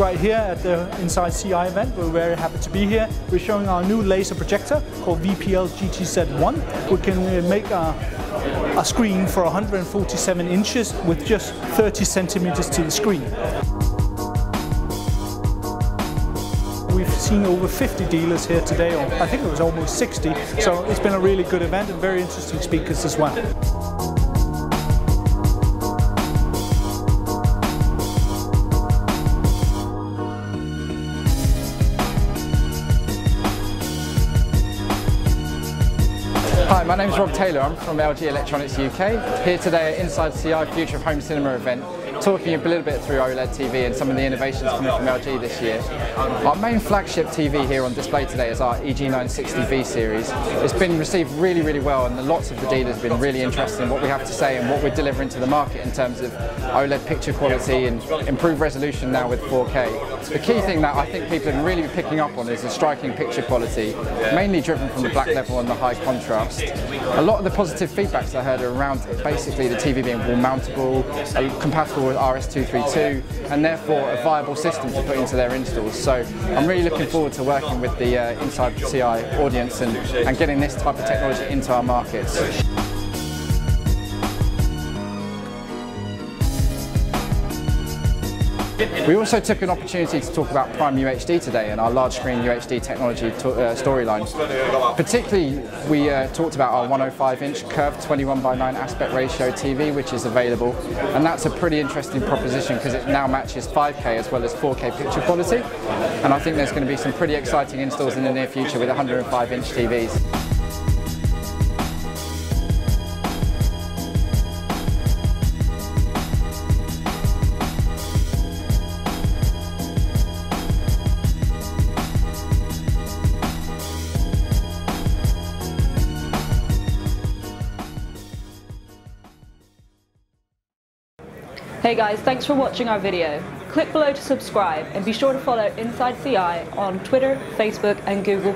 right here at the Inside CI event. We're very happy to be here. We're showing our new laser projector called VPL GTZ-1. We can make a screen for 147 inches with just 30 centimeters to the screen. We've seen over 50 dealers here today, or I think it was almost 60, so it's been a really good event and very interesting speakers as well. Hi, my name is Rob Taylor. I'm from LG Electronics UK, here today at Inside CI Future of Home Cinema event, talking a little bit through OLED TV and some of the innovations coming from LG this year. Our main flagship TV here on display today is our EG960B series. It's been received really well, and lots of the dealers have been really interested in what we have to say and what we're delivering to the market in terms of OLED picture quality and improved resolution now with 4K. The key thing that I think people have really been picking up on is the striking picture quality, mainly driven from the black level and the high contrast. A lot of the positive feedbacks I heard are around basically the TV being wall mountable, compatible with RS232, and therefore a viable system to put into their installs. So I'm really looking forward to working with the Inside CI audience and getting this type of technology into our markets. We also took an opportunity to talk about Prime UHD today and our large screen UHD technology storyline. Particularly, we talked about our 105-inch curved 21:9 aspect ratio TV, which is available, and that's a pretty interesting proposition because it now matches 5K as well as 4K picture quality. And I think there's going to be some pretty exciting installs in the near future with 105-inch TVs. Hey guys, thanks for watching our video. Click below to subscribe and be sure to follow Inside CI on Twitter, Facebook and Google+.